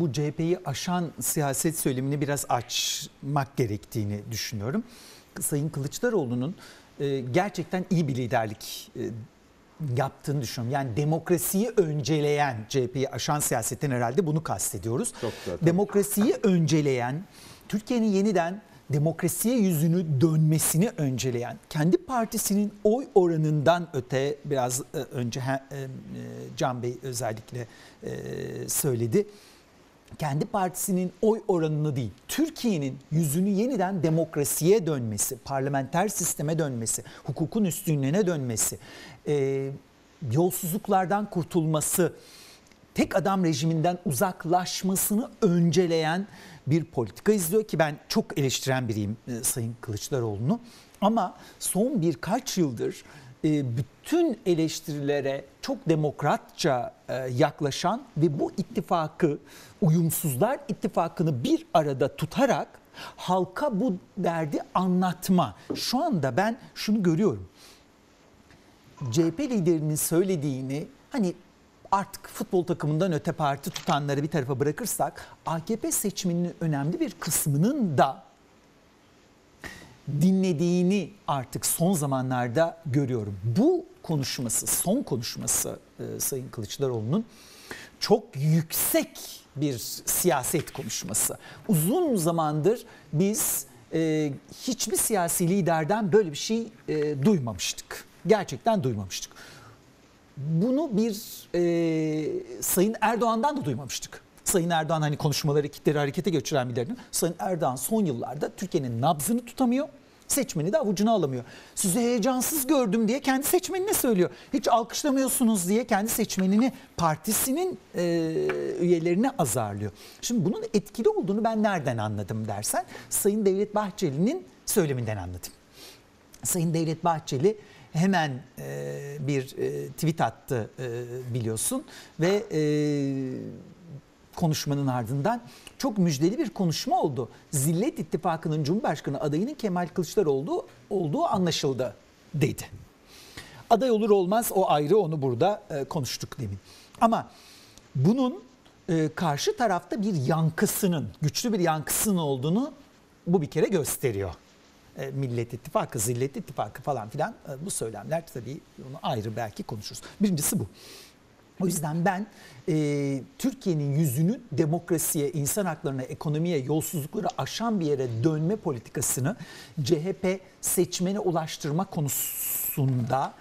bu CHP'yi aşan siyaset söylemini biraz açmak gerektiğini düşünüyorum. Sayın Kılıçdaroğlu'nun gerçekten iyi bir liderlik yaptığını düşünüyorum. Yani demokrasiyi önceleyen, CHP'yi aşan siyasetten herhalde bunu kastediyoruz. Demokrasiyi önceleyen, Türkiye'nin yeniden demokrasiye yüzünü dönmesini önceleyen, kendi partisinin oy oranından öte, biraz önce Can Bey özellikle söyledi, kendi partisinin oy oranını değil, Türkiye'nin yüzünü yeniden demokrasiye dönmesi, parlamenter sisteme dönmesi, hukukun üstünlüğüne dönmesi, yolsuzluklardan kurtulması, tek adam rejiminden uzaklaşmasını önceleyen bir politika izliyor ki ben çok eleştiren biriyim Sayın Kılıçdaroğlu'nu. Ama son birkaç yıldır bütün eleştirilere çok demokratça yaklaşan ve bu ittifakı, uyumsuzlar ittifakını bir arada tutarak halka bu derdi anlatma. Şu anda ben şunu görüyorum. CHP liderinin söylediğini, hani artık futbol takımından öte parti tutanları bir tarafa bırakırsak, AKP seçmeninin önemli bir kısmının da dinlediğini artık son zamanlarda görüyorum. Bu konuşması, son konuşması Sayın Kılıçdaroğlu'nun çok yüksek bir siyaset konuşması. Uzun zamandır biz hiçbir siyasi liderden böyle bir şey duymamıştık. Gerçekten duymamıştık. Bunu bir Sayın Erdoğan'dan da duymamıştık. Sayın Erdoğan, hani konuşmaları, kitleri harekete geçiren birilerinin, Sayın Erdoğan son yıllarda Türkiye'nin nabzını tutamıyor, seçmeni de avucuna alamıyor. Sizi heyecansız gördüm diye kendi seçmenine söylüyor. Hiç alkışlamıyorsunuz diye kendi seçmenini, partisinin üyelerine azarlıyor. Şimdi bunun etkili olduğunu ben nereden anladım dersen, Sayın Devlet Bahçeli'nin söyleminden anladım. Sayın Devlet Bahçeli hemen bir tweet attı biliyorsun ve konuşmanın ardından çok müjdeli bir konuşma oldu. Zillet İttifakı'nın Cumhurbaşkanı adayının Kemal Kılıçdaroğlu olduğu anlaşıldı dedi. Aday olur olmaz o ayrı, onu burada konuştuk demin. Ama bunun karşı tarafta bir yankısının, güçlü bir yankısının olduğunu bu bir kere gösteriyor. Millet İttifakı, Zillet İttifakı falan filan, bu söylemler tabii onu ayrı belki konuşuruz. Birincisi bu. O yüzden ben Türkiye'nin yüzünü demokrasiye, insan haklarına, ekonomiye, yolsuzluklara aşan bir yere dönme politikasını CHP seçmene ulaştırma konusunda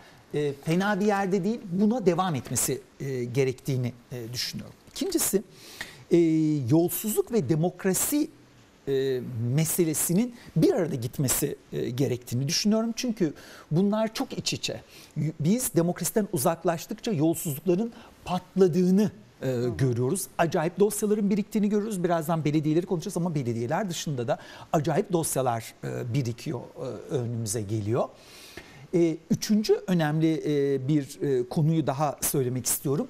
fena bir yerde değil, buna devam etmesi gerektiğini düşünüyorum. İkincisi, yolsuzluk ve demokrasi meselesinin bir arada gitmesi gerektiğini düşünüyorum. Çünkü bunlar çok iç içe. Biz demokrasiden uzaklaştıkça yolsuzlukların patladığını görüyoruz. Acayip dosyaların biriktiğini görüyoruz. Birazdan belediyeleri konuşacağız ama belediyeler dışında da acayip dosyalar birikiyor, önümüze geliyor. Üçüncü önemli bir konuyu daha söylemek istiyorum.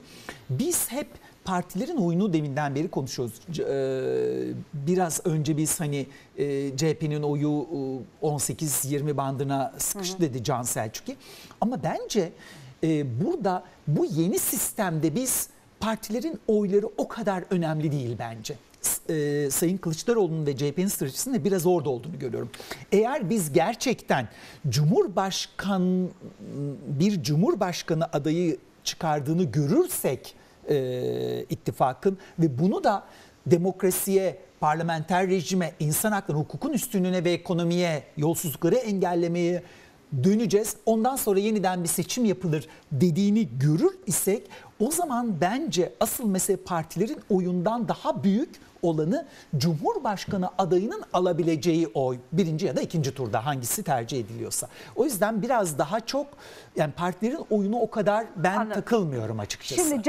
Biz hep partilerin oyunu deminden beri konuşuyoruz. Biraz önce biz hani CHP'nin oyu 18-20 bandına sıkıştı dedi Can Selçuk'u. Ama bence burada, bu yeni sistemde biz partilerin oyları o kadar önemli değil bence. Sayın Kılıçdaroğlu'nun ve CHP'nin stratejisinin de biraz orada olduğunu görüyorum. Eğer biz gerçekten bir cumhurbaşkanı adayı çıkardığını görürsek ittifakın ve bunu da demokrasiye, parlamenter rejime, insan haklarına, hukukun üstünlüğüne ve ekonomiye, yolsuzlukları engellemeye döneceğiz. Ondan sonra yeniden bir seçim yapılır dediğini görür isek, o zaman bence asıl mesele partilerin oyundan daha büyük olanı Cumhurbaşkanı adayının alabileceği oy. Birinci ya da ikinci turda hangisi tercih ediliyorsa. O yüzden biraz daha çok, yani partilerin oyunu o kadar ben takılmıyorum açıkçası. Şimdi